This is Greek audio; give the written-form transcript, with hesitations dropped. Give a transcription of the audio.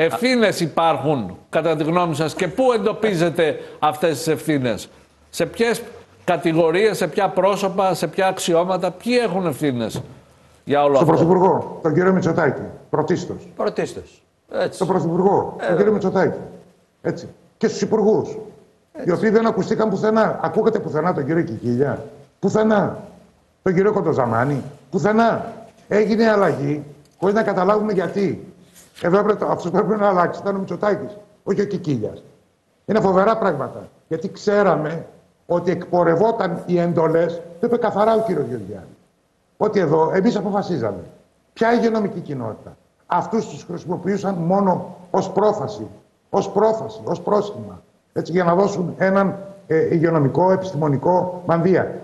Ευθύνες υπάρχουν, κατά τη γνώμη σας, και πού εντοπίζετε αυτές τις ευθύνες? Σε ποιες κατηγορίες, σε ποια πρόσωπα, σε ποια αξιώματα, ποιοι έχουν ευθύνες για όλο αυτό? Στον Πρωθυπουργό, τον κύριο Μητσοτάκη, πρωτίστως. Πρωτίστως. Στον Πρωθυπουργό, τον κύριο Μητσοτάκη. Έτσι. Και στους υπουργούς, οι οποίοι δεν ακουστήκαν πουθενά. Ακούγεται πουθενά τον κύριο Κικίλια? Πουθενά. Τον κύριο Κοντοζαμάνη? Πουθενά. Έγινε αλλαγή χωρίς να καταλάβουμε γιατί. Εδώ πρέπει να αλλάξει. Ήταν ο Μητσοτάκης, όχι ο Κικίλιας. Είναι φοβερά πράγματα. Γιατί ξέραμε ότι εκπορευόταν οι εντολές, το είπε καθαρά ο κύριος Γιονδιά. Ότι εδώ εμείς αποφασίζαμε. Ποια υγειονομική κοινότητα? Αυτούς τους χρησιμοποιούσαν μόνο ως πρόφαση, ως πρόσχημα. Έτσι, για να δώσουν έναν υγειονομικό, επιστημονικό μανδύα.